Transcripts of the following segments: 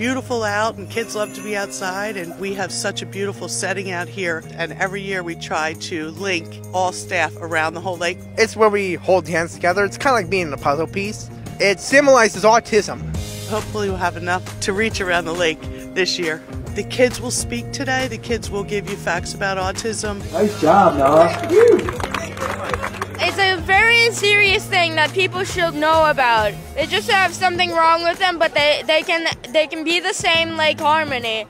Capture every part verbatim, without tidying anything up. beautiful out and kids love to be outside, and we have such a beautiful setting out here, and every year we try to link all staff around the whole lake. It's where we hold hands together. It's kind of like being in a puzzle piece. It symbolizes autism. Hopefully we'll have enough to reach around the lake this year. The kids will speak today. The kids will give you facts about autism. Nice job, Noah. It's a very serious thing that people should know about. They just have something wrong with them, but they, they, can, they can be the same like Harmony.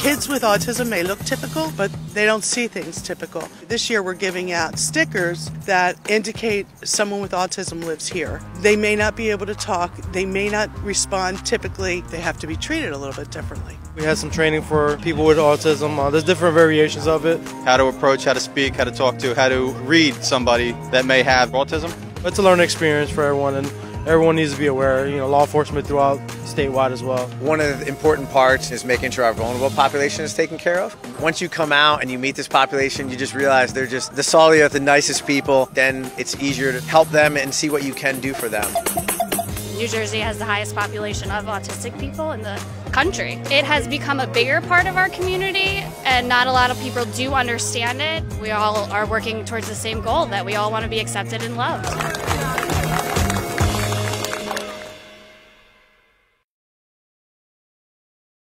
Kids with autism may look typical, but they don't see things typical. This year we're giving out stickers that indicate someone with autism lives here. They may not be able to talk, they may not respond typically, they have to be treated a little bit differently. We had some training for people with autism, uh, there's different variations of it. How to approach, how to speak, how to talk to, how to read somebody that may have autism. It's a learning experience for everyone, and everyone needs to be aware, you know, law enforcement throughout statewide as well. One of the important parts is making sure our vulnerable population is taken care of. Once you come out and you meet this population, you just realize they're just the solid, the nicest people. Then it's easier to help them and see what you can do for them. New Jersey has the highest population of autistic people in the country. It has become a bigger part of our community, and not a lot of people do understand it. We all are working towards the same goal, that we all want to be accepted and loved.